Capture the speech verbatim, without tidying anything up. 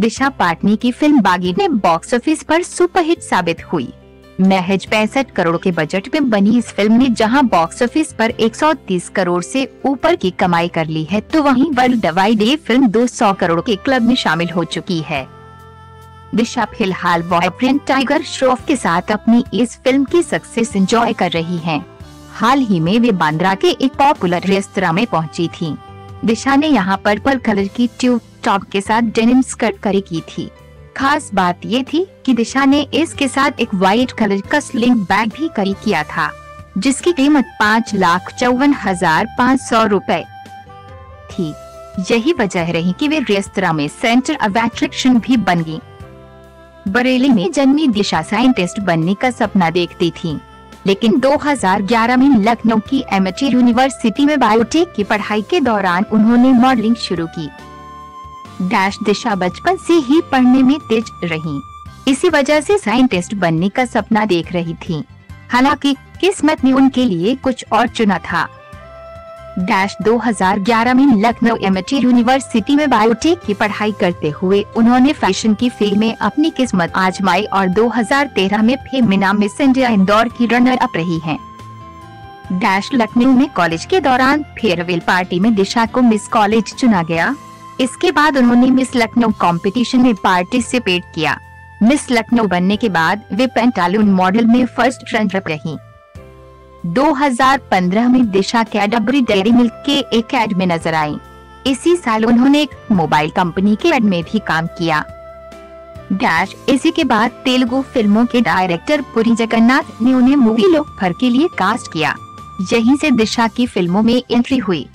दिशा पाटनी की फिल्म बागी ने बॉक्स ऑफिस पर सुपरहिट साबित हुई। महज पैंसठ करोड़ के बजट में बनी इस फिल्म ने जहां बॉक्स ऑफिस पर एक सौ तीस करोड़ से ऊपर की कमाई कर ली है, तो वहीं वर्ल्ड वाइड ये फिल्म दो सौ करोड़ के क्लब में शामिल हो चुकी है। दिशा फिलहाल बॉयफ्रेंड टाइगर श्रॉफ के साथ अपनी इस फिल्म की सक्सेस एंजॉय कर रही हैं। हाल ही में वे बांद्रा के एक पॉपुलर रेस्तरा में पहुंची थीं। दिशा ने यहां पर्पल कलर की ट्यूब टॉप के साथ डेनिम स्कर्ट करी की थी। खास बात ये थी कि दिशा ने इसके साथ एक वाइट कलर का स्लिंग बैग भी कैरी किया था, जिसकी कीमत पाँच लाख चौवन हजार पाँच सौ रूपए थी। यही वजह रही कि वे रेस्तरा में सेंटर ऑफ अट्रैक्शन भी बन गई। बरेली में जन्मी दिशा साइंटिस्ट बनने का सपना देखती थी, लेकिन दो हजार ग्यारह में लखनऊ की एमिटी यूनिवर्सिटी में बायोटेक की पढ़ाई के दौरान उन्होंने मॉडलिंग शुरू की। डैश दिशा बचपन से ही पढ़ने में तेज रही, इसी वजह से साइंटिस्ट बनने का सपना देख रही थी। हालांकि किस्मत ने उनके लिए कुछ और चुना था। डैश दो हजार ग्यारह में लखनऊ एमिटी यूनिवर्सिटी में बायोटेक की पढ़ाई करते हुए उन्होंने फैशन की फील्ड में अपनी किस्मत आजमाई और दो हजार तेरह में फेमिना मिस इंडिया इंदौर की रनर अप रही हैं। डैश लखनऊ में कॉलेज के दौरान फेयरवेल पार्टी में दिशा को मिस कॉलेज चुना गया। इसके बाद उन्होंने मिस लखनऊ कॉम्पिटिशन में पार्टिसिपेट किया। मिस लखनऊ बनने के बाद वे पेंटालून मॉडल में फर्स्ट रनर अप रही। दो हजार पंद्रह में दिशा कैडबरी डेयरी मिल्क के एक एड में नजर आई। इसी साल उन्होंने एक मोबाइल कंपनी के एड में भी काम किया। डैश इसी के बाद तेलुगु फिल्मों के डायरेक्टर पुरी जगन्नाथ ने उन्हें मूवी लोक भर के लिए कास्ट किया। यहीं से दिशा की फिल्मों में एंट्री हुई।